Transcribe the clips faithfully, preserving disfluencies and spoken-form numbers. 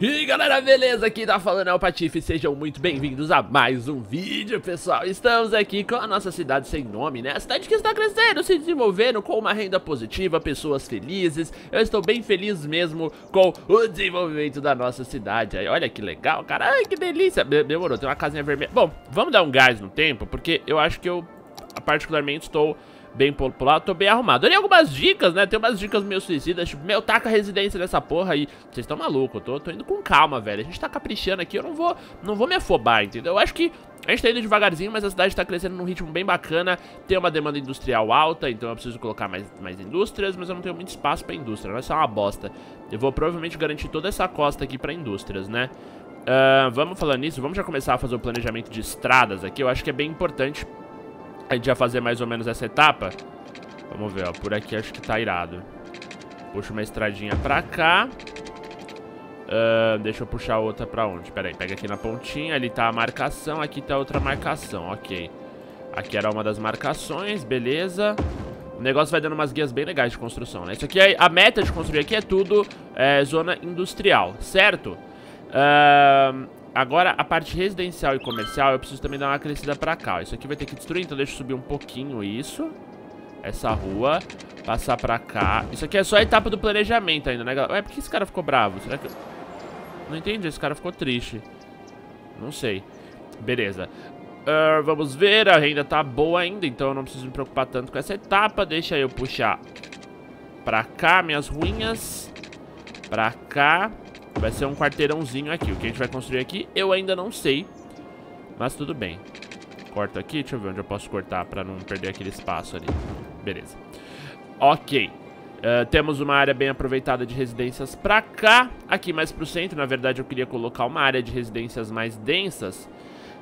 E galera, beleza? Aqui tá falando é o Patife, sejam muito bem-vindos a mais um vídeo, pessoal. Estamos aqui com a nossa cidade sem nome, né? A cidade que está crescendo, se desenvolvendo, com uma renda positiva, pessoas felizes. Eu estou bem feliz mesmo com o desenvolvimento da nossa cidade. Aí, olha que legal, cara. Ai, que delícia. Demorou, tem uma casinha vermelha. Bom, vamos dar um gás no tempo, porque eu acho que eu particularmente estou bem populado, tô bem arrumado. Olha algumas dicas, né? Tem umas dicas meio suicidas, tipo, meu, taca a residência nessa porra aí. Vocês estão malucos, eu tô, tô indo com calma, velho. A gente tá caprichando aqui, eu não vou, não vou me afobar, entendeu? Eu acho que a gente tá indo devagarzinho, mas a cidade tá crescendo num ritmo bem bacana. Tem uma demanda industrial alta, então eu preciso colocar mais, mais indústrias, mas eu não tenho muito espaço pra indústria, isso é uma bosta. Eu vou provavelmente garantir toda essa costa aqui pra indústrias, né? Uh, vamos falando nisso, vamos já começar a fazer o planejamento de estradas aqui. Eu acho que é bem importante a gente já fazer mais ou menos essa etapa. Vamos ver, ó, por aqui acho que tá irado. Puxa uma estradinha pra cá. uh, Deixa eu puxar outra pra onde? Pera aí, pega aqui na pontinha, ali tá a marcação, aqui tá outra marcação, ok. Aqui era uma das marcações, beleza. O negócio vai dando umas guias bem legais de construção, né? Isso aqui é, a meta de construir aqui é tudo é, zona industrial, certo? Ahn... Uh, Agora, a parte residencial e comercial, eu preciso também dar uma crescida pra cá. Isso aqui vai ter que destruir, então deixa eu subir um pouquinho isso. Essa rua. Passar pra cá. Isso aqui é só a etapa do planejamento ainda, né, galera? Ué, por que esse cara ficou bravo? Será que eu... Não entendi, esse cara ficou triste. Não sei. Beleza. Uh, vamos ver, a renda tá boa ainda, então eu não preciso me preocupar tanto com essa etapa. Deixa eu puxar pra cá minhas ruinhas. Pra cá. Vai ser um quarteirãozinho aqui. O que a gente vai construir aqui, eu ainda não sei. Mas tudo bem. Corto aqui, deixa eu ver onde eu posso cortar pra não perder aquele espaço ali. Beleza. Ok. uh, Temos uma área bem aproveitada de residências pra cá. Aqui mais pro centro, na verdade eu queria colocar uma área de residências mais densas.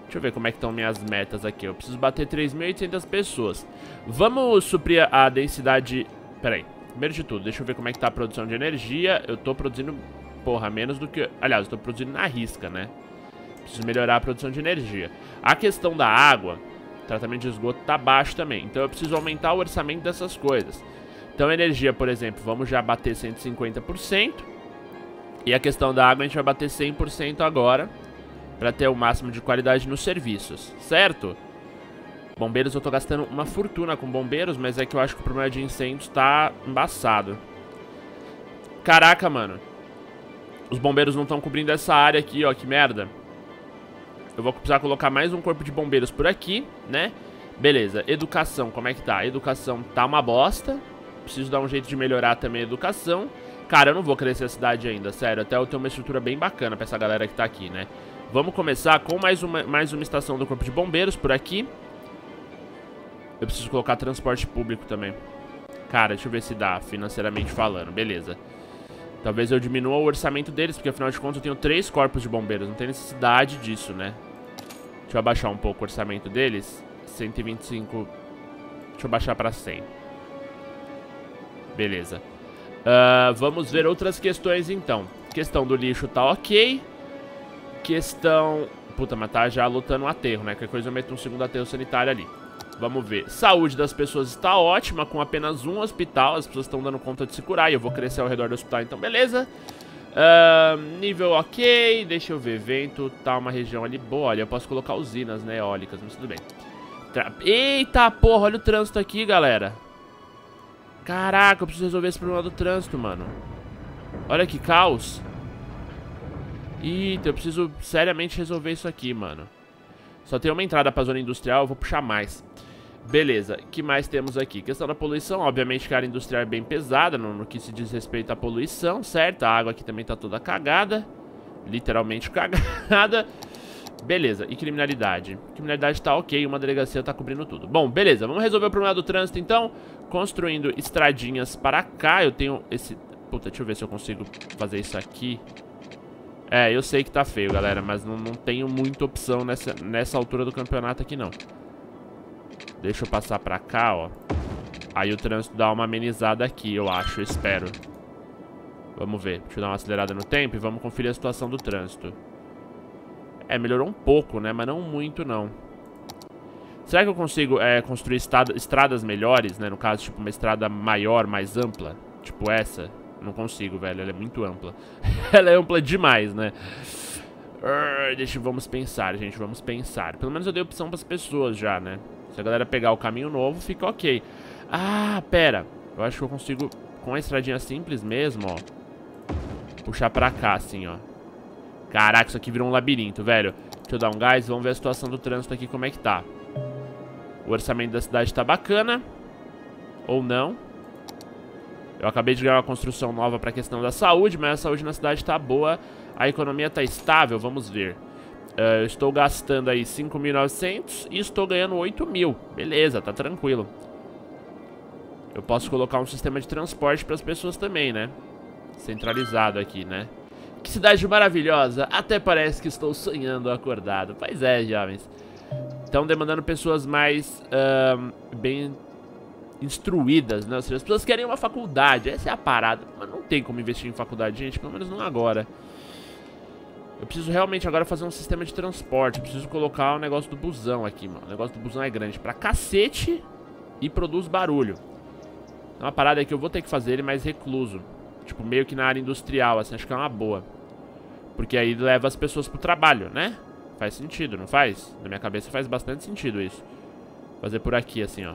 Deixa eu ver como é que estão minhas metas aqui. Eu preciso bater três mil e oitocentas pessoas. Vamos suprir a densidade. Pera aí, primeiro de tudo, deixa eu ver como é que tá a produção de energia. Eu tô produzindo... Porra, menos do que... Aliás, eu tô produzindo na risca, né? Preciso melhorar a produção de energia. A questão da água, tratamento de esgoto tá baixo também. Então eu preciso aumentar o orçamento dessas coisas. Então energia, por exemplo, vamos já bater cento e cinquenta por cento. E a questão da água a gente vai bater cem por cento agora, pra ter o máximo de qualidade nos serviços, certo? Bombeiros, eu tô gastando uma fortuna com bombeiros, mas é que eu acho que o problema de incêndios tá embaçado. Caraca, mano. Os bombeiros não estão cobrindo essa área aqui, ó, que merda. Eu vou precisar colocar mais um corpo de bombeiros por aqui, né? Beleza, educação, como é que tá? Educação tá uma bosta. Preciso dar um jeito de melhorar também a educação. Cara, eu não vou crescer a cidade ainda, sério. Até eu ter uma estrutura bem bacana pra essa galera que tá aqui, né? Vamos começar com mais uma, mais uma estação do corpo de bombeiros por aqui. Eu preciso colocar transporte público também. Cara, deixa eu ver se dá, financeiramente falando, beleza. Talvez eu diminua o orçamento deles, porque afinal de contas eu tenho três corpos de bombeiros. Não tem necessidade disso, né? Deixa eu abaixar um pouco o orçamento deles. cento e vinte e cinco. Deixa eu baixar pra cem. Beleza. uh, Vamos ver outras questões então. Questão do lixo tá ok. Questão... Puta, mas tá já lotando um aterro, né? Qualquer coisa eu meto um segundo aterro sanitário ali. Vamos ver. Saúde das pessoas está ótima, com apenas um hospital. As pessoas estão dando conta de se curar e eu vou crescer ao redor do hospital, então beleza. Uh, nível ok, deixa eu ver. Vento, tá uma região ali boa. Olha, eu posso colocar usinas, né, eólicas, mas tudo bem. Tra Eita porra, olha o trânsito aqui, galera. Caraca, eu preciso resolver esse problema do trânsito, mano. Olha que caos. Eita, eu preciso seriamente resolver isso aqui, mano. Só tem uma entrada pra zona industrial, eu vou puxar mais. Beleza, o que mais temos aqui? Questão da poluição, obviamente que a área industrial é bem pesada no, no que se diz respeito à poluição, certo? A água aqui também tá toda cagada. Literalmente cagada. Beleza, e criminalidade? Criminalidade tá ok, uma delegacia tá cobrindo tudo. Bom, beleza, vamos resolver o problema do trânsito então. Construindo estradinhas para cá. Eu tenho esse... Puta, deixa eu ver se eu consigo fazer isso aqui. É, eu sei que tá feio, galera, mas não, não tenho muita opção nessa, nessa altura do campeonato aqui, não. Deixa eu passar pra cá, ó. Aí o trânsito dá uma amenizada aqui, eu acho, eu espero. Vamos ver, deixa eu dar uma acelerada no tempo e vamos conferir a situação do trânsito. É, melhorou um pouco, né, mas não muito, não. Será que eu consigo é, construir estrada, estradas melhores, né, no caso, tipo, uma estrada maior, mais ampla? Tipo essa? Não consigo, velho. Ela é muito ampla. Ela é ampla demais, né? Uh, deixa, vamos pensar, gente. Vamos pensar. Pelo menos eu dei opção pras pessoas já, né? Se a galera pegar o caminho novo, fica ok. Ah, pera. Eu acho que eu consigo, com a estradinha simples mesmo, ó, puxar pra cá, assim, ó. Caraca, isso aqui virou um labirinto, velho. Deixa eu dar um gás. Vamos ver a situação do trânsito aqui, como é que tá. O orçamento da cidade tá bacana. Ou não. Eu acabei de ganhar uma construção nova pra questão da saúde, mas a saúde na cidade tá boa. A economia tá estável, vamos ver. Uh, eu estou gastando aí cinco mil e novecentos e estou ganhando oito mil. Beleza, tá tranquilo. Eu posso colocar um sistema de transporte pras pessoas também, né? Centralizado aqui, né? Que cidade maravilhosa. Até parece que estou sonhando acordado. Pois é, jovens. Estão demandando pessoas mais uh, bem... instruídas, né? Ou seja, as pessoas querem uma faculdade. Essa é a parada. Mas não tem como investir em faculdade, gente. Pelo menos não agora. Eu preciso realmente agora fazer um sistema de transporte. Eu preciso colocar o negócio do busão aqui, mano. O negócio do busão é grande pra cacete e produz barulho. Então a parada é que eu vou ter que fazer ele mais recluso. Tipo, meio que na área industrial, assim. Acho que é uma boa. Porque aí leva as pessoas pro trabalho, né? Faz sentido, não faz? Na minha cabeça faz bastante sentido isso. Fazer por aqui, assim, ó.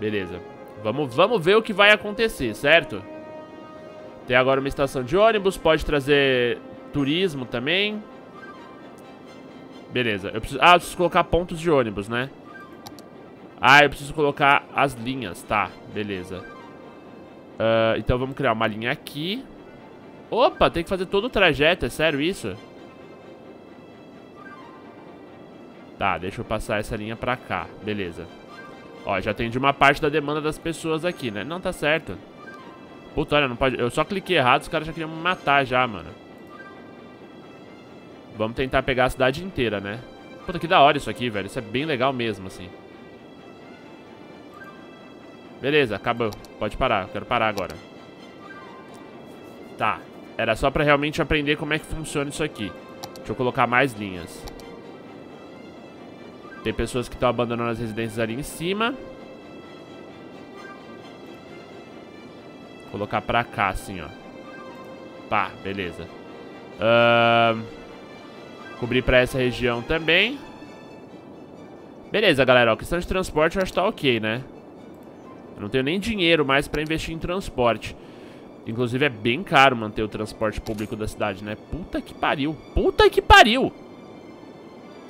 Beleza, vamos, vamos ver o que vai acontecer, certo? Tem agora uma estação de ônibus, pode trazer turismo também. Beleza, eu preciso... Ah, eu preciso colocar pontos de ônibus, né? Ah, eu preciso colocar as linhas, tá, beleza. uh, Então vamos criar uma linha aqui. Opa, tem que fazer todo o trajeto, é sério isso? Tá, deixa eu passar essa linha pra cá, beleza. Ó, já atendi uma parte da demanda das pessoas aqui, né? Não, tá certo. Puta, olha, não pode... Eu só cliquei errado, os caras já queriam me matar já, mano. Vamos tentar pegar a cidade inteira, né? Puta, que da hora isso aqui, velho. Isso é bem legal mesmo, assim. Beleza, acabou. Pode parar, eu quero parar agora. Tá, era só pra realmente aprender como é que funciona isso aqui. Deixa eu colocar mais linhas. Tem pessoas que estão abandonando as residências ali em cima. Vou colocar pra cá, assim, ó. Pá, beleza. uh, Cobrir pra essa região também. Beleza, galera, ó, questão de transporte eu acho que tá ok, né? Eu não tenho nem dinheiro mais pra investir em transporte. Inclusive é bem caro manter o transporte público da cidade, né? Puta que pariu, puta que pariu.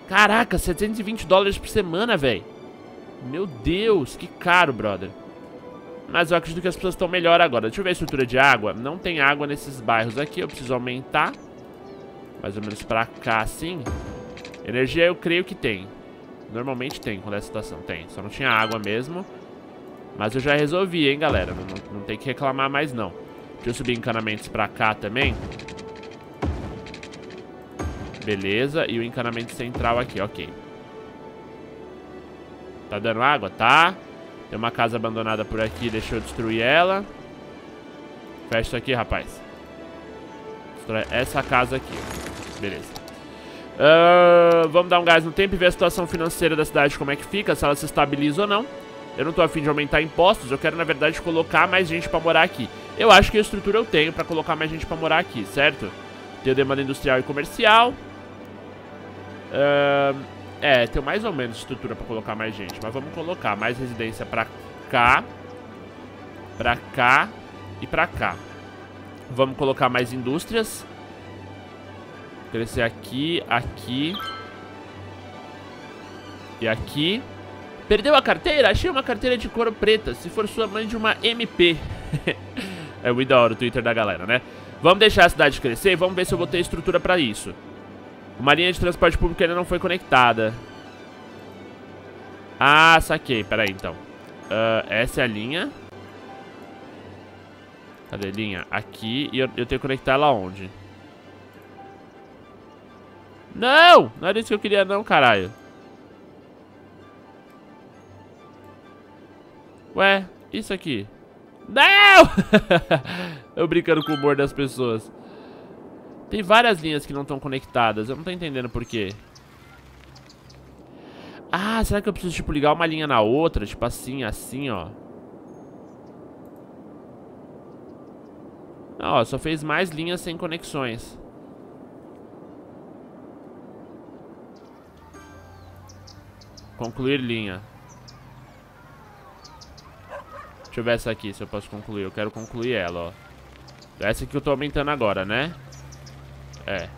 Caraca, setecentos e vinte dólares por semana, velho. Meu Deus, que caro, brother. Mas eu acredito que as pessoas estão melhor agora. Deixa eu ver a estrutura de água. Não tem água nesses bairros aqui, eu preciso aumentar. Mais ou menos pra cá, assim. Energia eu creio que tem. Normalmente tem, quando é a situação, tem. Só não tinha água mesmo. Mas eu já resolvi, hein, galera. Não, não, não tem que reclamar mais, não. Deixa eu subir encanamentos pra cá também. Beleza, e o encanamento central aqui, ok. Tá dando água? Tá. Tem uma casa abandonada por aqui, deixa eu destruir ela. Fecha isso aqui, rapaz. Destrói essa casa aqui. Beleza. uh, Vamos dar um gás no tempo e ver a situação financeira da cidade, como é que fica, se ela se estabiliza ou não. Eu não tô afim de aumentar impostos, eu quero, na verdade, colocar mais gente pra morar aqui. Eu acho que a estrutura eu tenho pra colocar mais gente pra morar aqui, certo? Tem demanda industrial e comercial. Uh, é, tem mais ou menos estrutura pra colocar mais gente. Mas vamos colocar mais residência pra cá. Pra cá e pra cá. Vamos colocar mais indústrias. Crescer aqui, aqui e aqui. Perdeu a carteira? Achei uma carteira de couro preta. Se for sua, mãe de uma M P. É muito da hora o Twitter da galera, né? Vamos deixar a cidade crescer e vamos ver se eu vou ter estrutura pra isso. Uma linha de transporte público ainda não foi conectada. Ah, saquei. Pera aí, então. Uh, essa é a linha. Cadê a linha? Aqui. E eu, eu tenho que conectar ela onde? Não! Não era isso que eu queria não, caralho. Ué, isso aqui. Não! Eu brincando com o humor das pessoas. Tem várias linhas que não estão conectadas. Eu não tô entendendo por quê. Ah, será que eu preciso, tipo, ligar uma linha na outra? Tipo assim, assim, ó. Ah, ó, só fez mais linhas sem conexões. Concluir linha. Deixa eu ver essa aqui, se eu posso concluir. Eu quero concluir ela, ó. Essa aqui eu tô aumentando agora, né? É.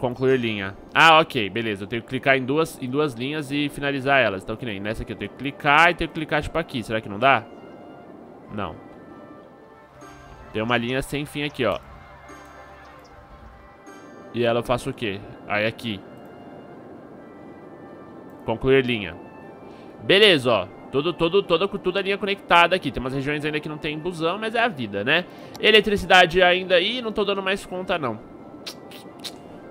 Concluir linha. Ah, ok, beleza. Eu tenho que clicar em duas, em duas linhas e finalizar elas. Então que nem nessa aqui eu tenho que clicar e tenho que clicar tipo aqui. Será que não dá? Não. Tem uma linha sem fim aqui, ó. E ela eu faço o quê? Aí aqui. Concluir linha. Beleza, ó. Todo, todo, toda, toda a linha conectada aqui. Tem umas regiões ainda que não tem busão, mas é a vida, né? Eletricidade ainda... Ih, não tô dando mais conta, não.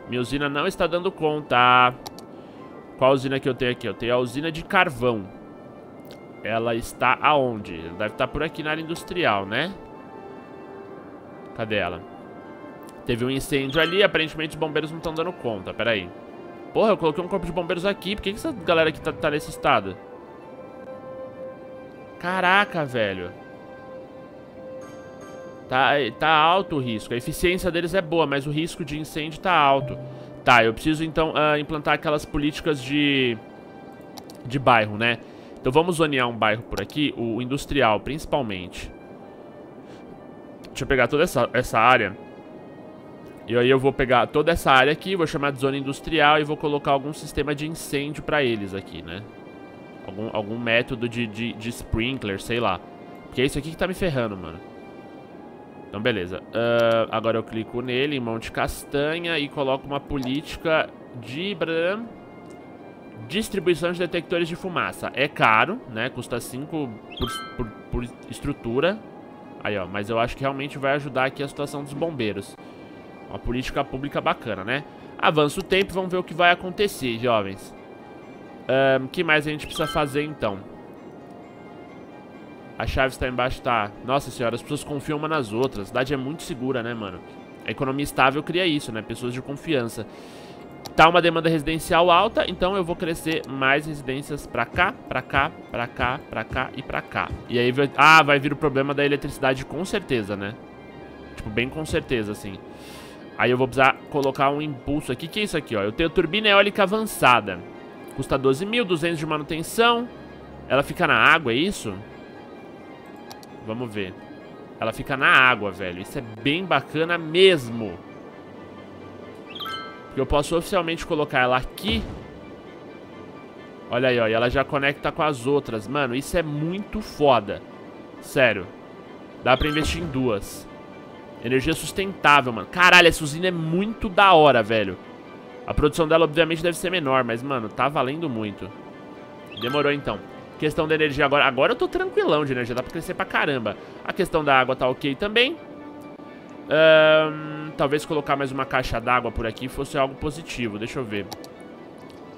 Minha usina não está dando conta. Qual usina que eu tenho aqui? Eu tenho a usina de carvão. Ela está aonde? Ela deve estar por aqui na área industrial, né? Cadê ela? Teve um incêndio ali. Aparentemente os bombeiros não estão dando conta. Pera aí. Porra, eu coloquei um corpo de bombeiros aqui. Por que que essa galera aqui tá, tá nesse estado? Caraca, velho. Tá, tá alto o risco. A eficiência deles é boa, mas o risco de incêndio tá alto. Tá, eu preciso então uh, implantar aquelas políticas de de bairro, né? Então vamos zonear um bairro por aqui, o industrial principalmente. Deixa eu pegar toda essa, essa área. E aí eu vou pegar toda essa área aqui, vou chamar de zona industrial e vou colocar algum sistema de incêndio pra eles aqui, né? Algum, algum método de, de, de sprinkler, sei lá. Porque é isso aqui que tá me ferrando, mano. Então, beleza. Uh, agora eu clico nele, em Monte Castanha, e coloco uma política de... Distribuição de detectores de fumaça. É caro, né? Custa cinco por, por, por estrutura. Aí, ó. Mas eu acho que realmente vai ajudar aqui a situação dos bombeiros. Uma política pública bacana, né? Avança o tempo, vamos ver o que vai acontecer, jovens. O um, que mais a gente precisa fazer, então? A chave está embaixo, tá? Nossa senhora, as pessoas confiam uma nas outras. A cidade é muito segura, né, mano? A economia estável cria isso, né? Pessoas de confiança. Tá uma demanda residencial alta, então eu vou crescer mais residências pra cá, pra cá, pra cá, pra cá e pra cá. E aí, vai... ah, vai vir o problema da eletricidade com certeza, né? Tipo, bem com certeza, assim. Aí eu vou precisar colocar um impulso aqui. Que é isso aqui, ó? Eu tenho turbina eólica avançada. Custa doze mil duzentos de manutenção. Ela fica na água, é isso? Vamos ver. Ela fica na água, velho. Isso é bem bacana mesmo. Porque eu posso oficialmente colocar ela aqui. Olha aí, ó. E ela já conecta com as outras. Mano, isso é muito foda. Sério. Dá pra investir em duas. Energia sustentável, mano. Caralho, essa usina é muito da hora, velho. A produção dela, obviamente, deve ser menor, mas, mano, tá valendo muito. Demorou, então. Questão da energia agora. Agora eu tô tranquilão de energia, dá pra crescer pra caramba. A questão da água tá ok também. Hum, talvez colocar mais uma caixa d'água por aqui fosse algo positivo. Deixa eu ver.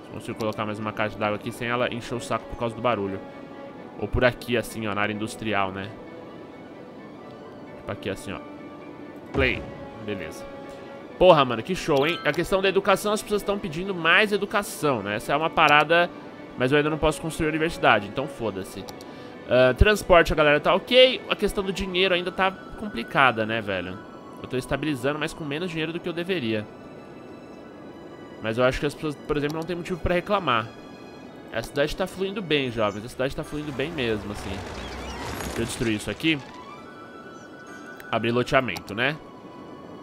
Se consigo colocar mais uma caixa d'água aqui sem ela encher o saco por causa do barulho. Ou por aqui, assim, ó, na área industrial, né? Tipo aqui, assim, ó. Play. Beleza. Porra, mano, que show, hein? A questão da educação, as pessoas estão pedindo mais educação, né? Essa é uma parada, mas eu ainda não posso construir a universidade, então foda-se. Uh, transporte, a galera tá ok. A questão do dinheiro ainda tá complicada, né, velho? Eu tô estabilizando, mas com menos dinheiro do que eu deveria. Mas eu acho que as pessoas, por exemplo, não tem motivo pra reclamar. A cidade tá fluindo bem, jovens. A cidade tá fluindo bem mesmo, assim. Deixa eu destruir isso aqui. Abrir loteamento, né?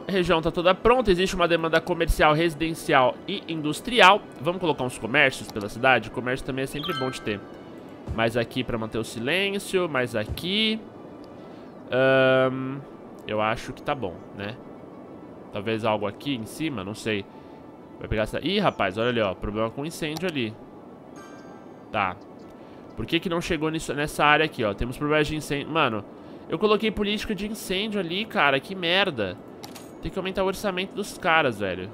A região está toda pronta, existe uma demanda comercial, residencial e industrial. Vamos colocar uns comércios pela cidade. O comércio também é sempre bom de ter. Mais aqui para manter o silêncio, mais aqui. Hum, eu acho que tá bom, né? Talvez algo aqui em cima, não sei. Vai pegar essa... Ih, rapaz, olha ali, ó. Problema com incêndio ali. Tá. Por que que não chegou nisso, nessa área aqui, ó? Temos problemas de incêndio. Mano, eu coloquei política de incêndio ali, cara. Que merda. Tem que aumentar o orçamento dos caras, velho.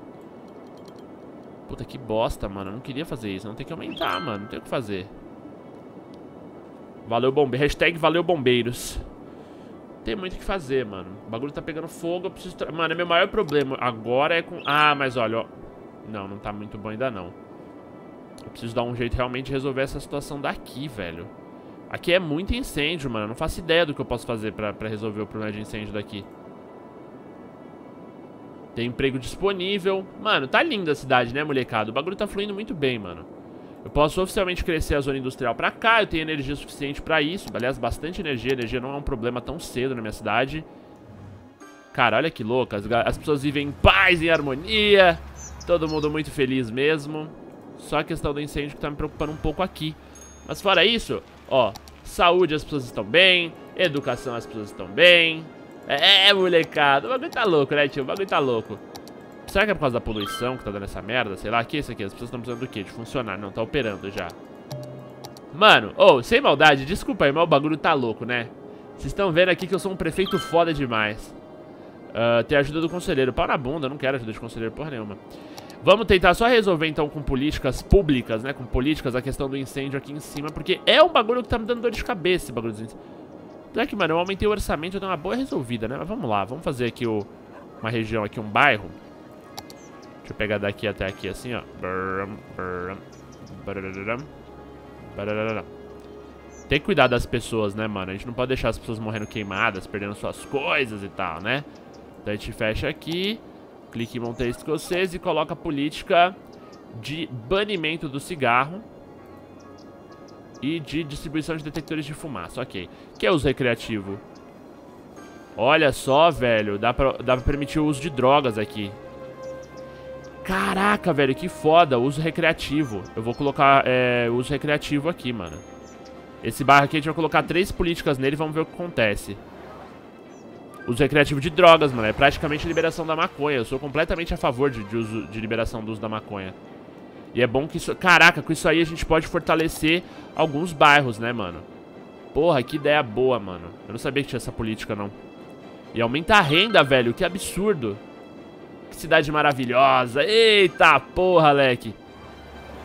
Puta, que bosta, mano. Eu não queria fazer isso. Não tem que aumentar, mano. Não tem o que fazer. Valeu, bombeiros. Hashtag valeu, bombeiros. Tem muito o que fazer, mano. O bagulho tá pegando fogo. Eu preciso... Mano, é meu maior problema. Agora é com... Ah, mas olha, ó. Não, não tá muito bom ainda, não. Eu preciso dar um jeito realmente de resolver essa situação daqui, velho. Aqui é muito incêndio, mano. Eu não faço ideia do que eu posso fazer pra, pra resolver o problema de incêndio daqui. Tem emprego disponível. Mano, tá linda a cidade, né, molecada? O bagulho tá fluindo muito bem, mano. Eu posso oficialmente crescer a zona industrial pra cá. Eu tenho energia suficiente pra isso. Aliás, bastante energia. Energia não é um problema tão cedo na minha cidade. Cara, olha que louco. As, as pessoas vivem em paz, em harmonia. Todo mundo muito feliz mesmo. Só a questão do incêndio que tá me preocupando um pouco aqui. Mas fora isso, ó, saúde as pessoas estão bem, educação as pessoas estão bem. É, molecada, o bagulho tá louco, né, tio? O bagulho tá louco. Será que é por causa da poluição que tá dando essa merda? Sei lá, que é isso aqui? As pessoas estão precisando do quê? De funcionar. Não, tá operando já. Mano, ô, oh, sem maldade, desculpa aí, mas o bagulho tá louco, né? Vocês estão vendo aqui que eu sou um prefeito foda demais. Uh, ter ajuda do conselheiro. Pau na bunda, eu não quero ajuda de conselheiro porra nenhuma. Vamos tentar só resolver então com políticas públicas, né, com políticas a questão do incêndio aqui em cima, porque é um bagulho que tá me dando dor de cabeça esse bagulho do incêndio. Será que, mano, eu aumentei o orçamento, eu dei uma boa resolvida, né, mas vamos lá, vamos fazer aqui o, uma região aqui, um bairro. Deixa eu pegar daqui até aqui assim, ó. Tem que cuidar das pessoas, né, mano, a gente não pode deixar as pessoas morrendo queimadas, perdendo suas coisas e tal, né. Então a gente fecha aqui. Clique em Monteiro Escocês e coloca a política de banimento do cigarro e de distribuição de detectores de fumaça, ok. Que é uso recreativo. Olha só, velho, dá pra, dá pra permitir o uso de drogas aqui. Caraca, velho, que foda, uso recreativo. Eu vou colocar é, uso recreativo aqui, mano. Esse bairro aqui a gente vai colocar três políticas nele e vamos ver o que acontece. Uso recreativo de drogas, mano, é praticamente a liberação da maconha. Eu sou completamente a favor de, de, uso, de liberação do uso da maconha. E é bom que isso... Caraca, com isso aí a gente pode fortalecer alguns bairros, né, mano? Porra, que ideia boa, mano. Eu não sabia que tinha essa política, não. E aumenta a renda, velho, que absurdo. Que cidade maravilhosa. Eita porra, leque.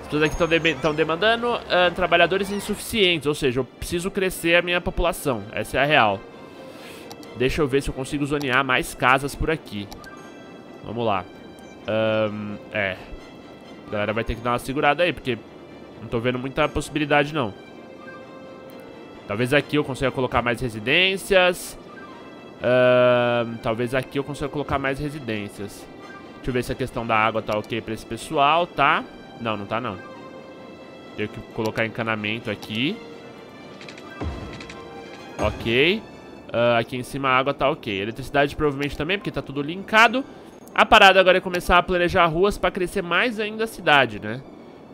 As pessoas aqui estão de... demandando uh, trabalhadores insuficientes. Ou seja, eu preciso crescer a minha população. Essa é a real. Deixa eu ver se eu consigo zonear mais casas por aqui. Vamos lá. um, É, a galera vai ter que dar uma segurada aí, porque não tô vendo muita possibilidade, não. Talvez aqui eu consiga colocar mais residências. um, Talvez aqui eu consiga colocar mais residências. Deixa eu ver se a questão da água tá ok pra esse pessoal, tá? Não, não tá não. Tenho que colocar encanamento aqui. Ok. Uh, aqui em cima a água tá ok. Eletricidade provavelmente também, porque tá tudo linkado. A parada agora é começar a planejar ruas pra crescer mais ainda a cidade, né?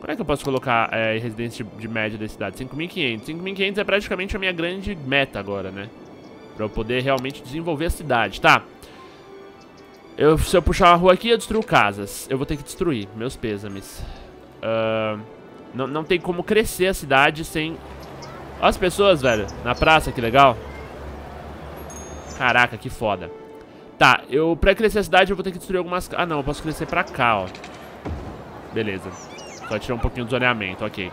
Como é que eu posso colocar é, residência de, de média da cidade? cinco mil e quinhentos. cinco mil e quinhentos é praticamente a minha grande meta agora, né? Pra eu poder realmente desenvolver a cidade, tá? Eu, se eu puxar uma rua aqui, eu destruo casas. Eu vou ter que destruir, meus pêsames. Uh, não, não tem como crescer a cidade sem... Ó as pessoas, velho, na praça, que legal. Caraca, que foda. Tá, eu pra crescer a cidade eu vou ter que destruir algumas... Ah, não, eu posso crescer pra cá, ó. Beleza. Só tirar um pouquinho do zoneamento, ok.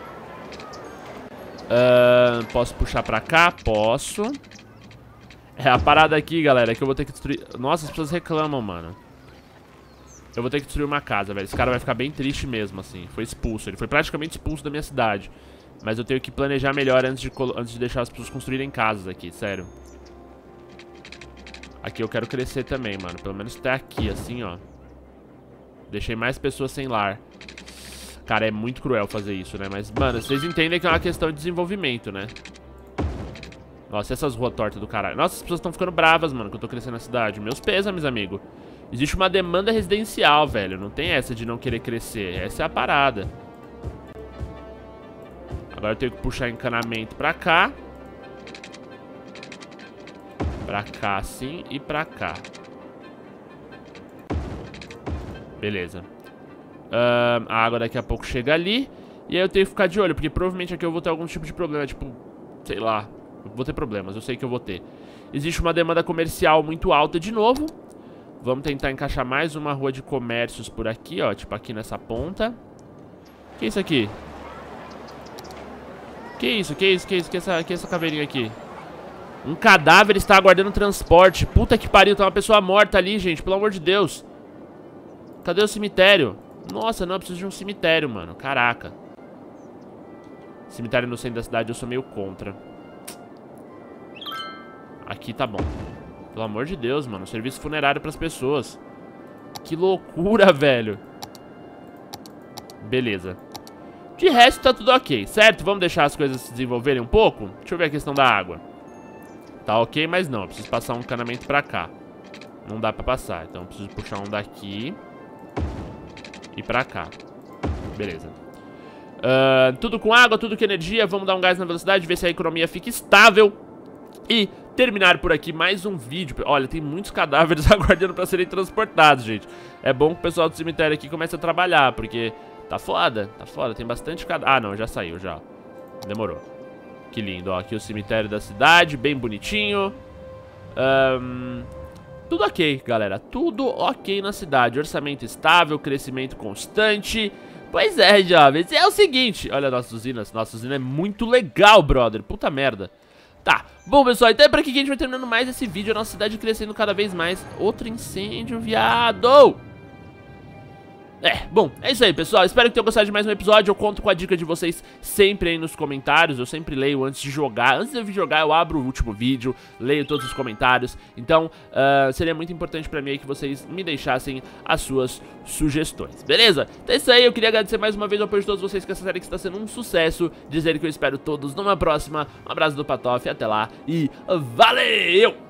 uh, Posso puxar pra cá? Posso. É a parada aqui, galera, que eu vou ter que destruir... Nossa, as pessoas reclamam, mano. Eu vou ter que destruir uma casa, velho. Esse cara vai ficar bem triste mesmo, assim. Foi expulso, ele foi praticamente expulso da minha cidade. Mas eu tenho que planejar melhor antes de, colo... antes de deixar as pessoas construírem casas aqui, sério. Aqui eu quero crescer também, mano. Pelo menos até aqui, assim, ó. Deixei mais pessoas sem lar. Cara, é muito cruel fazer isso, né? Mas, mano, vocês entendem que é uma questão de desenvolvimento, né? Nossa, essas ruas tortas do caralho. Nossa, as pessoas estão ficando bravas, mano, que eu tô crescendo na cidade. Meus pêsames, amigo. Existe uma demanda residencial, velho. Não tem essa de não querer crescer. Essa é a parada. Agora eu tenho que puxar encanamento pra cá. Pra cá, sim, e pra cá. Beleza. uh, A água daqui a pouco chega ali. E aí eu tenho que ficar de olho, porque provavelmente aqui eu vou ter algum tipo de problema. Tipo, sei lá, eu vou ter problemas, eu sei que eu vou ter. Existe uma demanda comercial muito alta de novo. Vamos tentar encaixar mais uma rua de comércios por aqui, ó. Tipo aqui nessa ponta. Que é isso aqui? Que é isso, que é isso, que é isso, que é essa, que é essa caveirinha aqui? Um cadáver está aguardando transporte. Puta que pariu, tá uma pessoa morta ali, gente. Pelo amor de Deus. Cadê o cemitério? Nossa, não, eu preciso de um cemitério, mano. Caraca. Cemitério no centro da cidade eu sou meio contra. Aqui tá bom. Pelo amor de Deus, mano. Serviço funerário pras pessoas. Que loucura, velho. Beleza. De resto tá tudo ok, certo? Vamos deixar as coisas se desenvolverem um pouco? Deixa eu ver a questão da água. Tá ok, mas não. Eu preciso passar um encanamento pra cá. Não dá pra passar, então eu preciso puxar um daqui e pra cá. Beleza. Uh, tudo com água, tudo com energia. Vamos dar um gás na velocidade, ver se a economia fica estável. E terminar por aqui mais um vídeo. Olha, tem muitos cadáveres aguardando pra serem transportados, gente. É bom que o pessoal do cemitério aqui comece a trabalhar, porque tá foda, tá foda, tem bastante cadáver. Ah, não, já saiu, já. Demorou. Que lindo, ó, aqui o cemitério da cidade, bem bonitinho. Ahn... Um... Tudo ok, galera, tudo ok na cidade. Orçamento estável, crescimento constante. Pois é, jovens, é o seguinte. Olha nossas usinas, nossa usina é muito legal, brother, puta merda. Tá, bom pessoal, então é por aqui que a gente vai terminando mais esse vídeo. A nossa cidade crescendo cada vez mais. Outro incêndio, viado. É, bom, é isso aí, pessoal. Espero que tenham gostado de mais um episódio. Eu conto com a dica de vocês sempre aí nos comentários. Eu sempre leio antes de jogar. Antes de eu jogar, eu abro o último vídeo, leio todos os comentários. Então, uh, seria muito importante pra mim aí que vocês me deixassem as suas sugestões, beleza? Então é isso aí, eu queria agradecer mais uma vez o apoio de todos vocês, que essa série que está sendo um sucesso. Dizer que eu espero todos numa próxima. Um abraço do Patof, até lá e valeu!